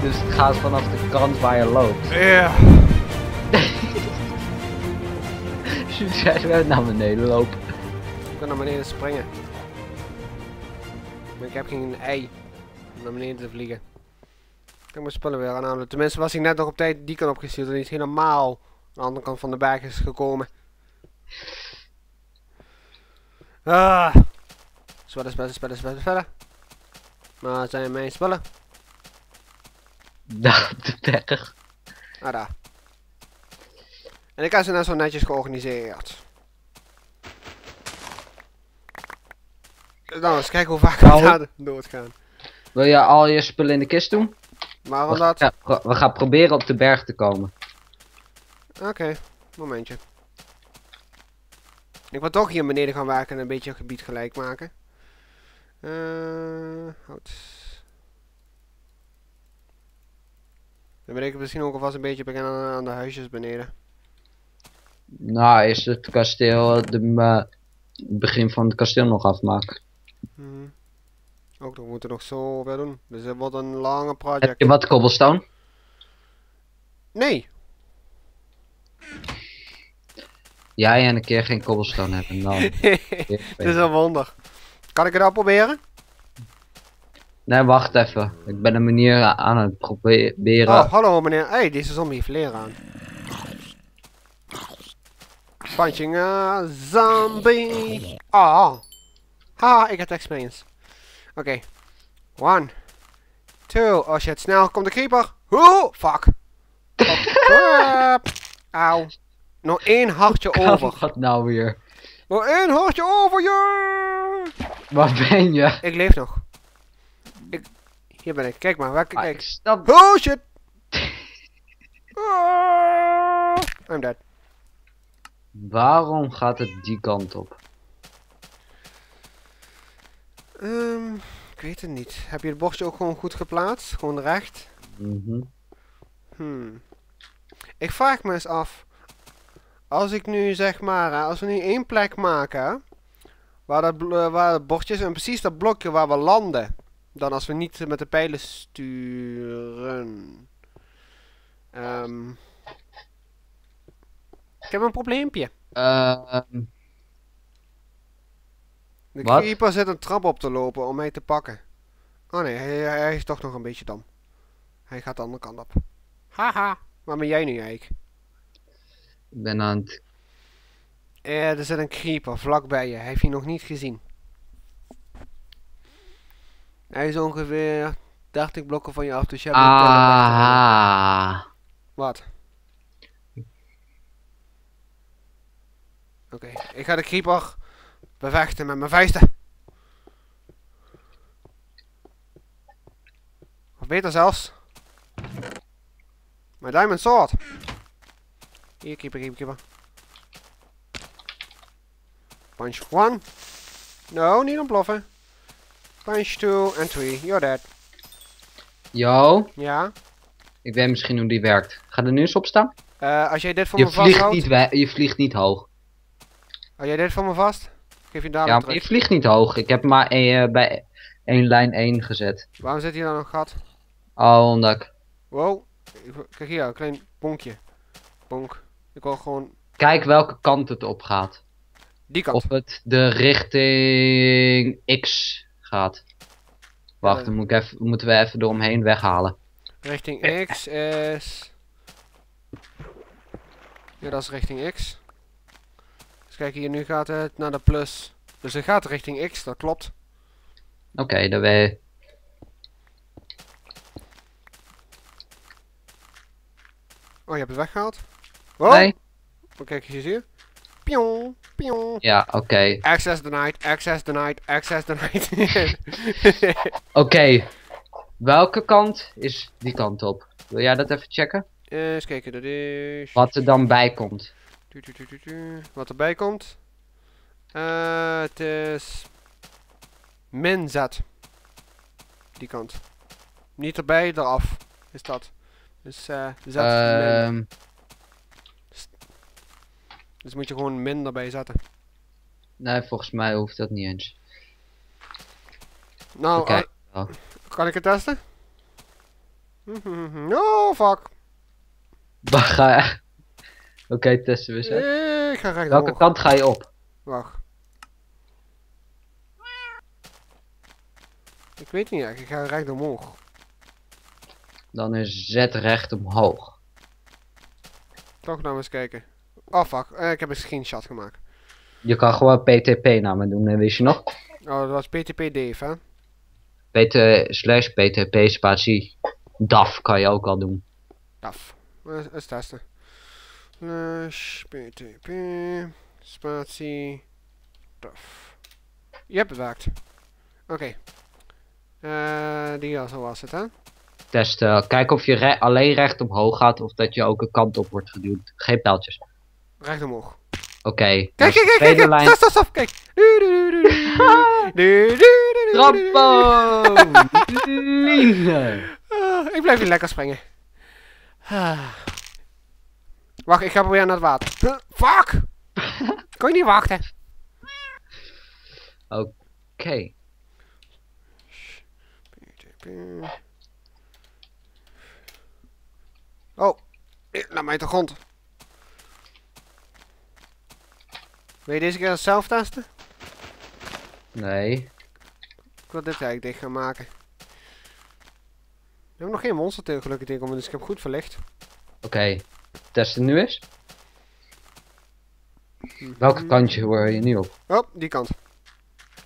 dus het gaat vanaf de kant waar je loopt. Ja. Yeah. Succes met naar beneden lopen. Ik kan naar beneden springen. Maar ik heb geen ei om naar beneden te vliegen. Ik heb mijn spullen weer aanhouden. Tenminste was ik net nog op tijd die kant opgestuurd en niet helemaal aan de andere kant van de berg is gekomen. Ah. Spullen. Maar zijn mijn spullen? Daar op de berg. Ah, daar. En ik had ze net zo netjes georganiseerd. Dan eens kijken hoe vaak we daar doodgaan. Wil je al je spullen in de kist doen? Waarom dat? Ja, we gaan proberen op de berg te komen. Oké, momentje. Ik wil toch hier beneden gaan werken en een beetje het gebied gelijk maken. Hout. Dan ben ik misschien ook alvast een beetje bekend aan de huisjes beneden. Nou, is het kasteel, het begin van het kasteel nog afmaken. Ook nog, we moeten nog zo weer doen. Dus het wordt een lange project. Heb je wat cobblestone? Nee. Jij en een keer geen cobblestone hebben dan. Het is een wonder. Kan ik het al proberen? Nee, wacht even. Ik ben een manier aan het proberen. Oh, hallo meneer. Hey, deze zombie heeft leren aan. Punching a zombie. Ah. Ha, ik heb experience. Oké. 1, 2. Oh shit, snel. Komt de creeper. Hoe? Fuck. Auw. Nog één hartje over. Wat nou weer? Nog één hartje over, je. Waar ben je? Ik leef nog. Hier ben ik. Kijk maar. Waar kijk. Stop. Oh shit. I'm dead. Waarom gaat het die kant op? Ik weet het niet. Heb je het bordje ook gewoon goed geplaatst? Gewoon recht? Ik vraag me eens af. Als ik nu zeg maar, als we nu één plek maken. Waar het bordje is en precies dat blokje waar we landen. Dan als we niet met de pijlen sturen. Ik heb een probleempje. De creeper zit een trap op te lopen om mij te pakken. Oh nee, hij is toch nog een beetje dom. Hij gaat de andere kant op. Haha, waar ben jij nu eigenlijk? Ik ben aan het... er zit een creeper vlakbij je. Hij heeft je nog niet gezien. Hij is ongeveer 30 blokken van je af, dus je hebt een... Wat? Oké, ik ga de creeper bevechten met mijn vuisten. Of beter zelfs. Mijn diamond sword. Hier, creeper. Punch 1. No, niet ontploffen. Punch 2 en 3. You're dead. Yo. Ja? Ik weet misschien hoe die werkt. Ga er nu eens op staan? Als jij dit voor me vasthoudt... Je vliegt niet hoog. Als jij dit voor me vast? Geef je daar ja, maar je vliegt niet hoog. Ik heb maar bij lijn 1 gezet. Waarom zit hier dan een gat? Oh, omdat ik... Wow. Kijk hier, een klein bonkje. Bonk. Ik wil gewoon... Kijk welke kant het op gaat. Die kant. Of het de richting X gaat. Wacht, dan moet ik even, moeten we even eromheen weghalen. Richting X is... Ja, dat is richting X. Dus kijk hier, nu gaat het naar de plus. Dus het gaat richting X, dat klopt. Oké, dan wij... Oh, je hebt het weggehaald? Wow. Nee. Oh, kijk eens hier. Pion, pion. Ja, oké. Access the night. Oké. Welke kant is die kant op? Wil jij dat even checken? Eens kijken, dat is... Wat er dan bij komt. Wat erbij komt. Het is... Min Z. Die kant. Niet erbij, eraf. Is dat. Dus Z. Dus moet je gewoon min erbij zetten. Nee, volgens mij hoeft dat niet eens. Nou, kan ik het testen? Oh, fuck. Oké, testen we ze. Ik ga recht. Welke kant ga je op? Wacht. Ik weet niet eigenlijk, ik ga recht omhoog. Dan is Z recht omhoog. Toch nou eens kijken. Oh fuck, ik heb een screenshot gemaakt. Je kan gewoon PTP namen doen, wist je nog? Oh, dat was PTP Dave, hè? /PTP spatie DAF kan je ook al doen. DAF, eens testen. /PTP spatie DAF. Je hebt het werkt. Oké. Die al zo was het, hè? Testen. Kijk of je alleen recht omhoog gaat of dat je ook een kant op wordt geduwd. Geen pijltjes. Recht omhoog. Oké. Kijk, kijk, kijk, kijk. Stop, kijk. Trampo! Ik blijf hier lekker springen. Wacht, ik ga proberen naar het water. Fuck! Kon je niet wachten? Oké. Oh, laat mij uit de grond. Wil je deze keer zelf testen? Nee. Ik wil dit eigenlijk dicht gaan maken. We hebben nog geen monsterteel gelukkig tegenkomen, dus ik heb goed verlicht. Oké, testen nu eens. Welke kantje hoor je nu op? Op, die kant.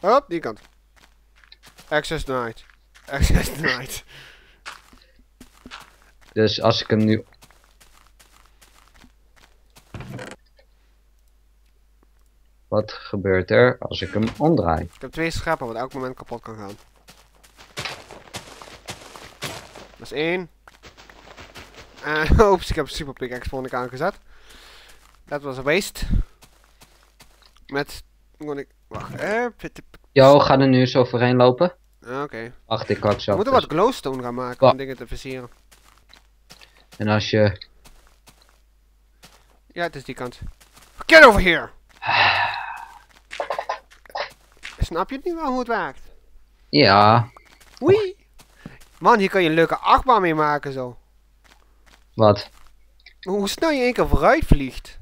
Op, die kant. Access denied. Access denied. Dus als ik hem nu... Wat gebeurt er als ik hem omdraai? Ik heb 2 schapen wat elk moment kapot kan gaan. Dat is 1. En oops, ik heb super pickaxe voor ik aangezet. Dat was een waste. Met... Wacht, Yo, ga er nu eens overheen lopen. Oké. Wacht, ik had zo. We moeten wat glowstone gaan maken om dingen te versieren. En als je... Ja, het is die kant. Get over here! Snap je het nu wel hoe het werkt? Ja. Oei! Man, hier kan je een leuke achtbaan mee maken zo. Wat? Hoe snel je 1 keer vooruit vliegt.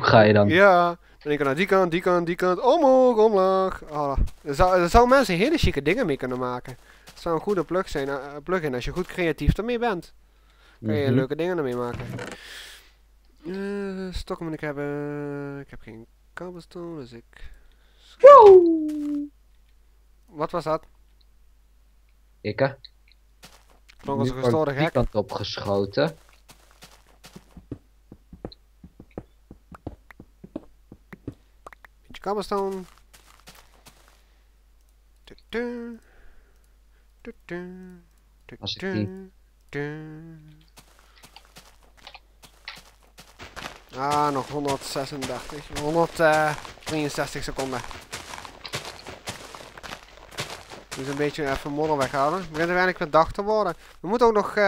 Ga je dan? Ja. En ik kan naar die kant, die kant, die kant. Omhoog, omlaag. Oh, daar zouden mensen hele chique dingen mee kunnen maken. Het zou een goede plug zijn, plug-in als je goed creatief ermee bent. Kun je leuke dingen ermee maken. Stokken moet ik hebben. Ik heb geen cobblestone, dus ik... Woe! Wat was dat? Ikke. Nog eens een gestoorde gek. Ik heb die kant opgeschoten. Beetje cobblestone. Als ik die... Ah, nog 136. 163 seconden. Dus een beetje even modder weghalen. Het begint uiteindelijk weer dag te worden. We moeten ook nog... Kun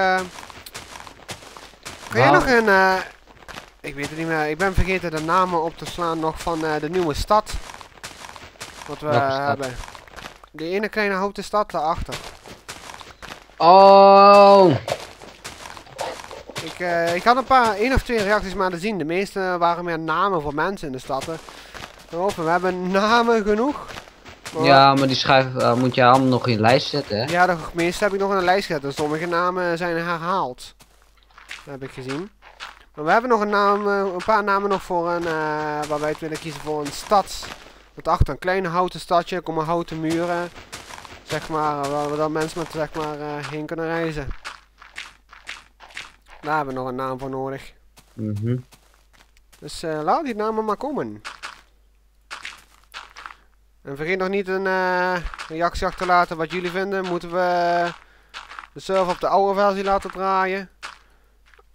je nog een... Ik weet het niet meer. Ik ben vergeten de namen op te slaan nog van de nieuwe stad. Wat we hebben. De ene kleine houten stad daarachter. Oh! Ik had een paar, 1 of 2 reacties maar te zien. De meeste waren meer namen voor mensen in de stad. We hebben namen genoeg. Maar ja, maar die moet je allemaal nog in de lijst zetten, hè? Ja, de meeste heb ik nog in de lijst gezet. Dus sommige namen zijn herhaald. Dat heb ik gezien. Maar we hebben nog een paar namen nog voor een... waar wij het willen kiezen voor een stad. Wat achter een klein houten stadje, komen houten muren. Zeg maar, waar we dan mensen met zeg maar heen kunnen reizen. Daar hebben we nog een naam voor nodig. Dus laat die namen maar komen. En vergeet nog niet een reactie achter te laten wat jullie vinden. Moeten we de server op de oude versie laten draaien?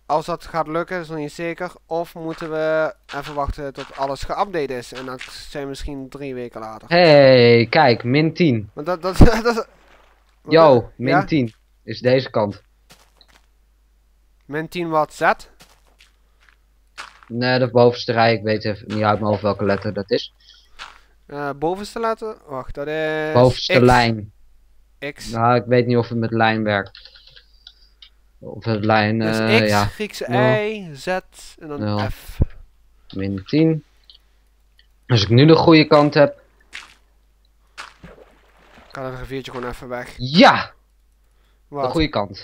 Als dat gaat lukken, is nog niet zeker. Of moeten we even wachten tot alles geüpdate is. En dat zijn misschien 3 weken later. Hey, kijk, min 10. Want dat Yo, min 10 is deze kant. Min 10 wat zet? Nee, dat bovenste rij, ik weet even niet uit mijn hoofd welke letter dat is. Bovenste letter? Wacht, dat is... Bovenste X. Lijn. X. Nou, ik weet niet of het met lijn werkt. Of het lijn, dus X, ja. Griekse Y, Z en dan 0. F. Min 10. Als ik nu de goede kant heb. Ik kan het riviertje gewoon even weg. Ja! Wat? De goede kant.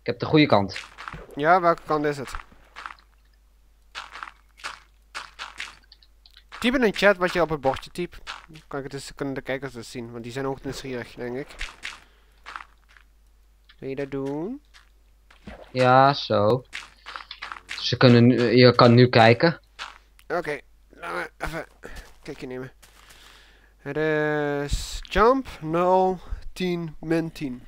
Ik heb de goede kant. Ja, welke kant is het? Typ in de chat wat je op het bordje typt. Kan ik het eens, kunnen de kijkers dus zien, want die zijn ook nieuwsgierig, denk ik. Wil je dat doen? Ja, zo. Ze kunnen nu, je kan nu kijken. Oké, laten we even een kijkje nemen. Het is jump 0, 10, min 10.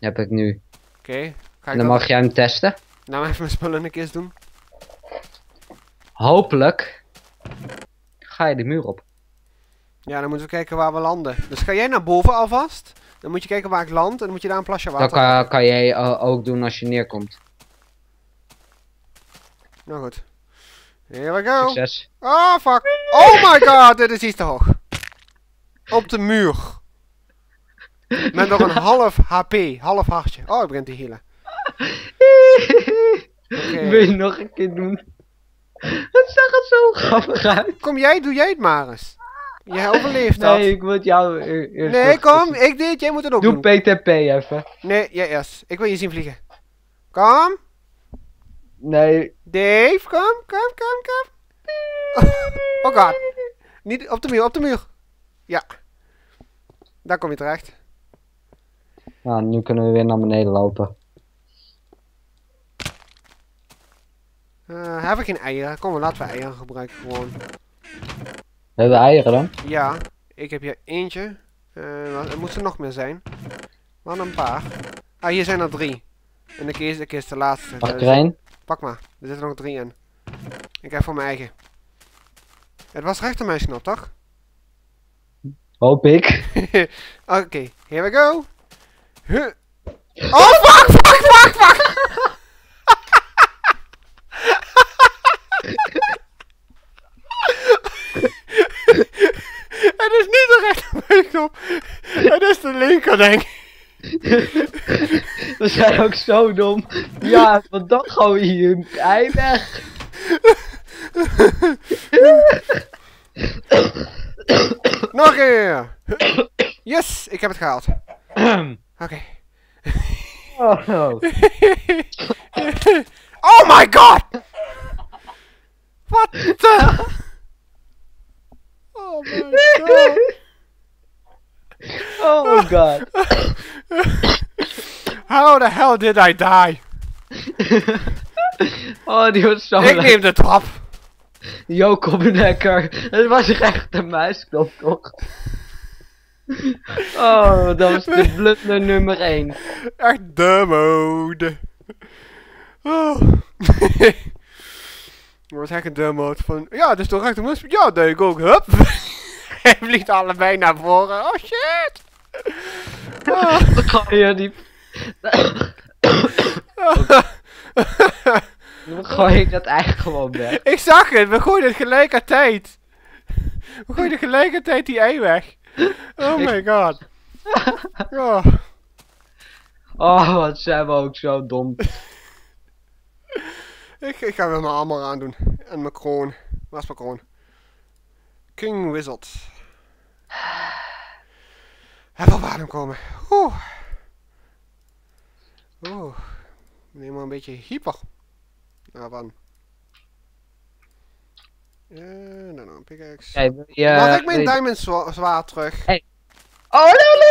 Heb ik nu. Oké, ga ik dan mag jij hem testen. Nou, even mijn spullen een keer doen. Hopelijk ga je de muur op. Ja, dan moeten we kijken waar we landen. Dus ga jij naar boven alvast. Dan moet je kijken waar ik land en dan moet je daar een plasje water. Dat kan jij ook doen als je neerkomt. Nou goed. Here we go. Succes. Oh fuck. Oh my god, dit is iets te hoog. Op de muur. Met nog een half HP, half hartje. Oh, ik begin te healen. Okay. Wil je nog een keer doen? Het zag er zo grappig uit. Kom jij, doe jij het maar eens. Jij overleeft dat. Nee, ik moet jou eerst. Nee, kom, ik deed het, jij moet het ook doen. Doe PTP even. Nee, jij eerst. Ik wil je zien vliegen. Kom. Nee. Dave, kom, kom, kom, kom. Oh god. Niet op de muur, op de muur. Ja. Daar kom je terecht. Nou, nu kunnen we weer naar beneden lopen. Hebben we geen eieren? Kom, laten we eieren gebruiken gewoon. Hebben we eieren dan? Ja, ik heb hier eentje. Er moeten nog meer zijn. Wat een paar. Ah, hier zijn er 3. En de keer is de laatste. Pak er één. Pak maar, er zitten nog 3 in. Ik heb voor mijn eigen. Het was rechtermuisknop, toch? Hoop ik. Oké, here we go. Huh. Oh, fuck, fuck, fuck, fuck. Het is niet de rechtermuisknop. Het is de linker, denk ik. We zijn ook zo dom. Ja, want dat gaan we hier een ei weg. Nog een keer! Yes! Ik heb het gehaald. Oké. Oh no. Oh my god! What the... Oh my god. Oh my god. How the hell did I die? Oh, die was zo... Ik neem de trap. Jokobenekker, het was echt een muisknop toch? Oh, dat was de blunder nummer 1. Echt de mode. Oh. Dat was echt een de mode van, ja, dat is toch echt een muisknop? Ja, dat ik ook, hup. Hij vliegt allebei naar voren, oh shit. Oh. Ja, die... Oh. Dan gooi ik dat eigenlijk gewoon weg. Ik zag het, we gooien het gelijkertijd. We gooien gelijkertijd die ei weg. Oh my god. Oh, oh wat zijn we ook zo dom. Ik ga weer mijn armor aandoen. En mijn kroon. Waar is mijn kroon? King Wizard. Even op adem komen. Oeh. Oeh. Neem maar een beetje hyper. Nou, van. Nou, pickaxe. Hey, mag ik mijn diamond zwaard terug? Hey. Oh, no.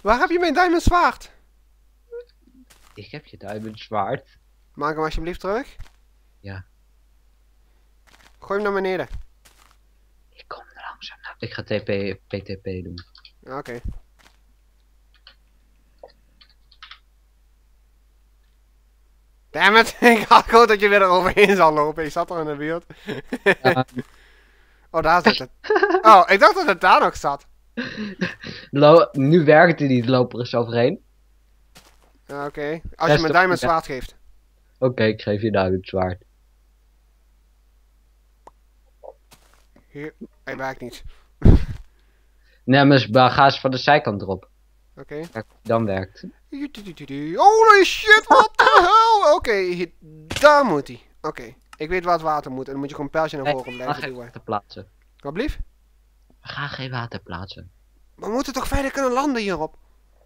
Waar heb je mijn diamond zwaard? Ik heb je diamond zwaard. Maak hem alsjeblieft terug. Ja. Gooi hem naar beneden. Ik kom er langzaam naar. Ik ga PTP doen. Oké. Dammit, ik had gehoopt dat je weer eroverheen zal lopen. Ik zat al in de buurt. Oh, daar zit het. Oh, ik dacht dat het daar nog zat. Nu werkt hij niet, lopen er eens overheen. Oké, als je me diamond zwaard geeft. Oké, ik geef je diamond zwaard. Hier, hij werkt niet. Nee, maar ga eens van de zijkant erop. Oké. Okay. Dan werkt. Holy shit, what the hell? Oké, daar moet hij. Oké, ik weet waar het water moet en dan moet je gewoon een pijltje naar voren blijven doen. Ga geen water plaatsen. Wat blieft? We gaan geen water plaatsen. We moeten toch verder kunnen landen hierop?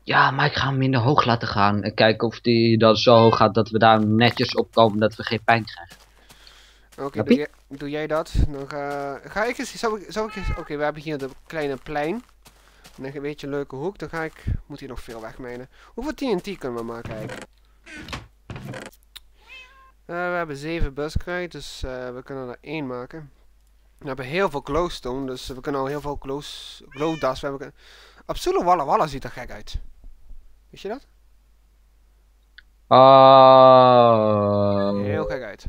Ja, maar ik ga hem minder hoog laten gaan en kijken of die dan zo hoog gaat dat we daar netjes op komen dat we geen pijn krijgen. Oké, doe jij dat? Dan ga ik eens. Oké, we hebben hier de kleine plein. En een beetje een leuke hoek, dan ga ik... Moet hier nog veel wegmijnen. Hoeveel TNT kunnen we maken eigenlijk? We hebben 7 buskruid, dus we kunnen er 1 maken. We hebben heel veel glowstone, dus we kunnen al heel veel glowdust. We hebben... Absolute Walla Walla ziet er gek uit. Weet je dat? Heel gek uit.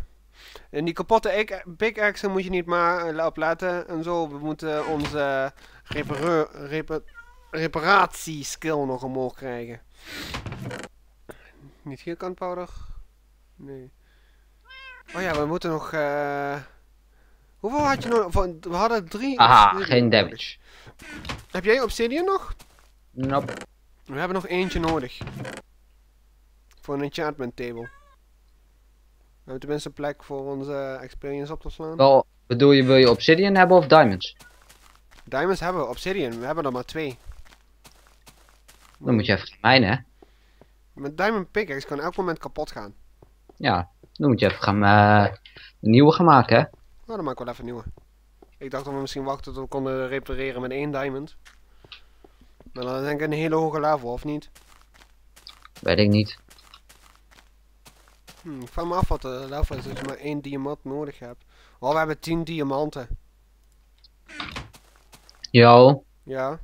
En die kapotte pickaxe moet je niet maar op laten. En zo, we moeten onze reparatieskill nog omhoog krijgen. Niet vierkant powder. Nee. Oh ja, we moeten nog... Hoeveel had je nog? We hadden 3... Aha, geen damage. Heb jij obsidian nog? Nope. We hebben nog eentje nodig. Voor een enchantment table. We hebben tenminste een plek voor onze experience op te slaan. Wel, bedoel je, wil je obsidian hebben of diamonds? Diamonds hebben we, obsidian. We hebben er maar 2. Dan moet je even gaan mijnen, hè? Met diamond pickaxe kan elk moment kapot gaan. Ja, dan moet je even gaan een nieuwe gaan maken, hè? Nou, dan maak ik wel even een nieuwe. Ik dacht dat we misschien wachten tot we konden repareren met 1 diamond. Maar dan denk ik een hele hoge level, of niet? Weet ik niet. Ik vraag me af wat de level is, dat je maar 1 diamant nodig hebt. Oh, we hebben 10 diamanten. Yo. Ja?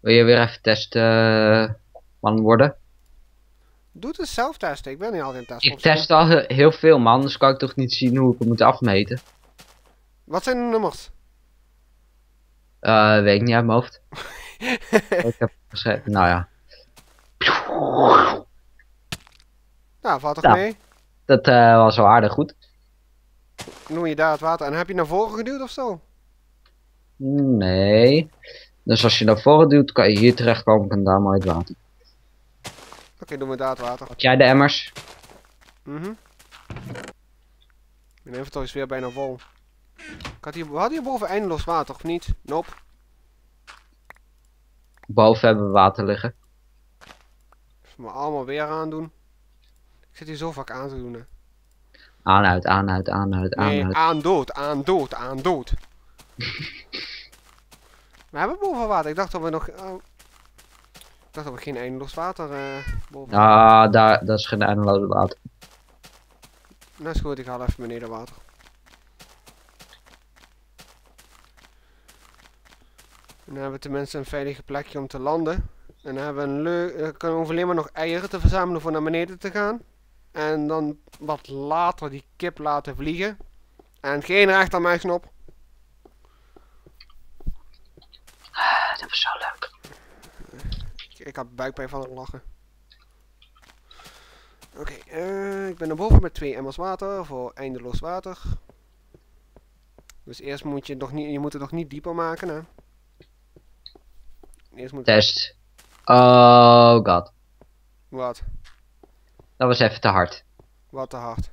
Wil je weer even testen man worden? Doe het zelf testen, ik ben niet altijd in testen. Ik test al heel veel man, dus kan ik toch niet zien hoe ik het moet afmeten. Wat zijn de nummers? Weet ik niet uit mijn hoofd. Ik heb geschreven, nou ja. Nou, valt toch mee? Dat was wel aardig goed. Noem je daar het water en heb je naar voren geduwd ofzo? Nee. Dus als je naar voren duwt, kan je hier terechtkomen en daar maar het water. Oké, doen we daar het water. Had jij de emmers? Mijn inventory is weer bijna vol. We hadden hier boven eindeloos water, of niet? Nope. Boven hebben we water liggen. Even me allemaal weer aandoen. Ik zit hier zo vaak aan te doen, hè. Aanuit, aanuit, aanuit, aanuit. Nee, aandood, aandood, aandood. We hebben boven water. Ik dacht dat we nog... Ik dacht dat we geen eindeloos water boven... Ah, dat is geen eindeloos water. Dat is goed, ik haal even beneden water. En dan hebben we tenminste een veilige plekje om te landen. En dan hebben we een kunnen we alleen maar nog eieren te verzamelen voor naar beneden te gaan. En dan wat later die kip laten vliegen. En geen recht aan mijn knop. Dat was zo leuk. Ik had buikpijn van het lachen. Oké, ik ben naar boven met 2 emmers water voor eindeloos water. Dus eerst moet je het nog niet, je moet het nog niet dieper maken, hè. Eerst moet test. Oh god. Wat? Dat was even te hard. Wat te hard?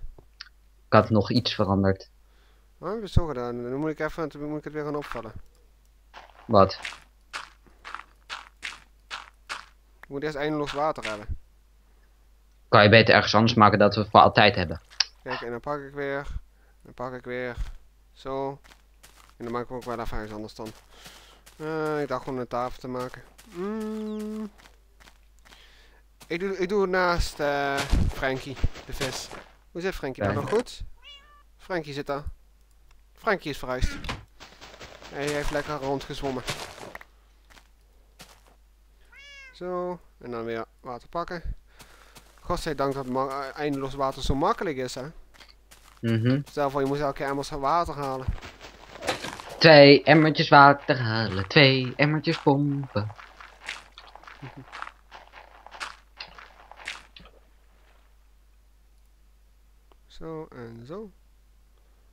Ik had nog iets veranderd. Oh, heb ik het zo gedaan? Dan moet ik even, dan moet ik het weer gaan opvallen. Wat? Ik moet eerst eindeloos water hebben. Kan je beter ergens anders maken dat we het voor altijd hebben. Kijk, en dan pak ik weer. Dan pak ik weer. Zo. En dan maak ik ook wel even ergens anders dan. Ik dacht gewoon een tafel te maken. Ik doe naast Frankie, de vis. Hoe zit Frankie daar nog goed? Frankie zit daar. Frankie is verhuisd. Hij heeft lekker rondgezwommen. Zo, en dan weer water pakken. Godzijdank dat eindeloos water zo makkelijk is, hè? Stel voor, je moest elke keer emmers water halen. 2 emmertjes water halen, 2 emmertjes pompen. Zo en zo.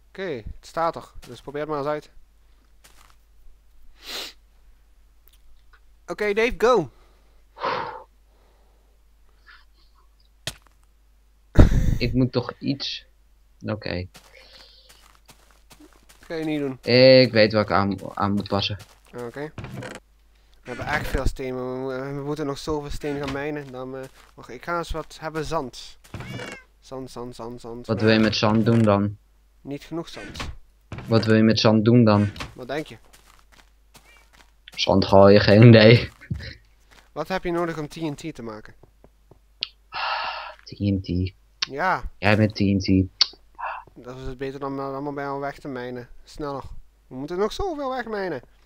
Oké, het staat er, dus probeer het maar eens uit. Oké, Dave, go! Ik moet toch iets... Oké. Dat kan je niet doen. Ik weet waar ik aan moet passen. Oké. We hebben echt veel steen, we moeten nog zoveel steen gaan mijnen. Dan, wacht, ik ga eens wat hebben zand. Zand. Wat wil je met zand doen dan? Niet genoeg zand. Wat wil je met zand doen dan? Wat denk je? Zand gooien, geen idee. Wat heb je nodig om TNT te maken? TNT. Ja. Jij bent TNT. Dat is het beter dan allemaal bij jou weg te mijnen. Sneller. We moeten nog zoveel wegmijnen.